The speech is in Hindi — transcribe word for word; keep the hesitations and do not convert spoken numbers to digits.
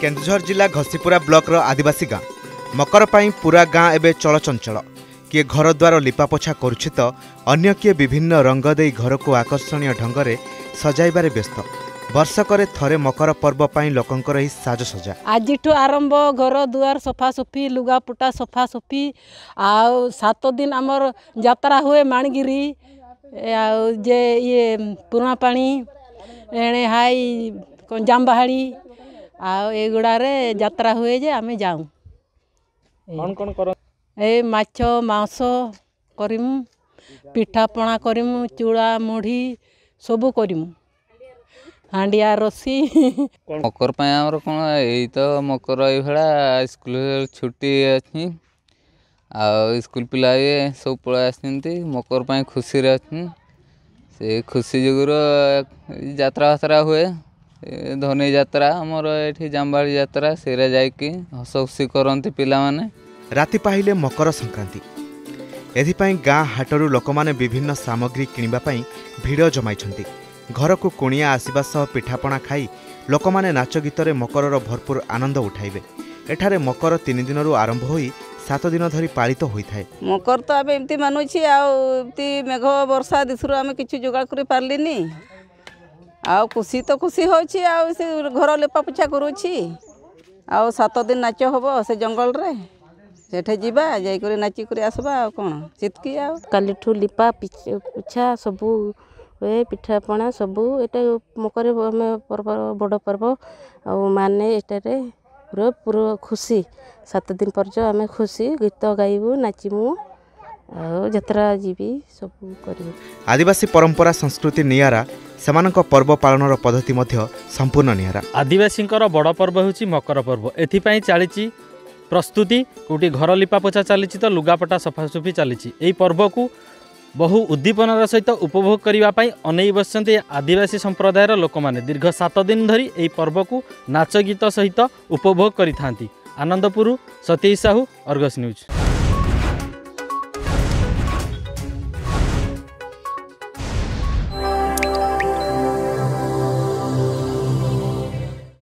केन्दुझर जिला घसीपुरा ब्लॉक आदिवासी गाँ मकर पाई पूरा गाँ एवं चलचंचल किए घर द्वार लिपापोछा करुछि तो अन्य किए विभिन्न रंग दे घर को आकर्षणीय ढंग से सजाइबारे व्यस्त। वर्षकरे थरे मकर पर्व पाई लोकंकर ही साजसजा आज आरंभ घर दुआर सफासफी लुगापुटा सफासफी आउ सात दिन आमर यात्रा हुए माणगिरी आउ जे ये पुराणा पानी एणे हाई जामबाहाड़ी आउ एगुड़े यात्रा हुए जे आम जाऊँ कौन कौन कर ए माछ मांस करिमु पिठापणा करिमु चूड़ा मुढ़ी सबू करिमु हांडिया रसी मकर पर कौन यही तो मकर ये स्कूल छुट्टी अच्छी स्कूल पिला सब पलि मकर पर खुशी अच्छी से खुशी जुगुरु यात्रा फात्रा हुए धनी यात्रा आमर ये जामबाड़ी यात्रा से हस खुशी करती पिला माने राति पाहिले मकर संक्रांति एथिपाई गाँ हाटरू लोक माने विभिन्न सामग्री किनिबा पाई भीड़ जमाइछन्ति। घर को कुणिया आसवा सह पिठापणा खाई लोक माने नाच गीतर मकर भरपूर आनंद उठाइबे। एठारे मकर तीन दिन आरंभ होई सात दिन धरी पालित तो होई थाए। मकर तो आबे एमती मानुछि आउ एमती मेघ वर्षा दिसुर आमे किछु जोगाड़ करि पारलिनी आउ खुशी तो खुशी होछि आउ से घर लेपा पोछा करूछि आउ सात दिन नाच होबो से जंगल रे सेठे जीवा जाई नाची करी आसबा आउ कोन चितकी आउ काली ठु लिपा पोछा सबु वे पिठापणा सबू एटा मकर पर्व बड़ पर्व आने ये पूरा पूरा खुशी सात दिन पर्यंत आम खुशी गीत गायबू नाचमु आतरा जीवी सब कर। आदिवासी परंपरा संस्कृति नियारा सेमानक पर्व पालन पद्धति संपूर्ण नियारा। आदिवासी बड़ पर्व होची मकर पर्व एथिपाई चली प्रस्तुति कोटी घर लिपा पोछा चली तो लुगापटा सफासफी चली यही पर्व को बहु उद्दीपनार सहित उपभोग करने अनेई बसते आदिवासी संप्रदायर लोक माने दीर्घ सात दिन धरी यही पर्व को नाच गीत सहित उपभोग करि थांती। Anandpur Satish Sahu, Argus news.